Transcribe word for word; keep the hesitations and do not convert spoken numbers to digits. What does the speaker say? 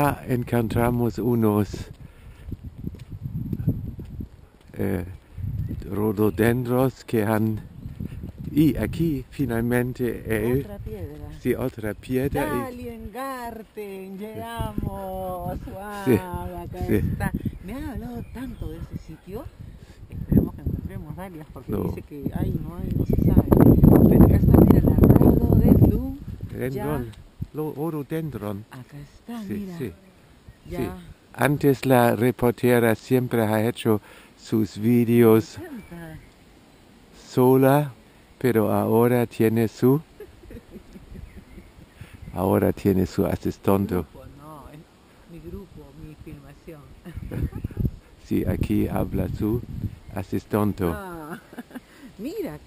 Encontramos unos eh, rododendros que han... Y aquí finalmente él... Otra piedra. Sí, otra piedra. Dahliengarten, llegamos. Wow, sí, acá sí. Está. Me han hablado tanto de ese sitio. Esperemos que encontremos dalias porque no. Dice que hay, no hay, no se sabe. Pero acá está, mira, la rododendron. Rendón. Rododendron. Acá está, sí, mira. Sí, ya. Sí. Antes la reportera siempre ha hecho sus vídeos sola, pero ahora tiene su... ahora tiene su asistente. Mi grupo, no, es mi grupo, mi filmación. Sí, aquí habla su asistente. Ah, mira.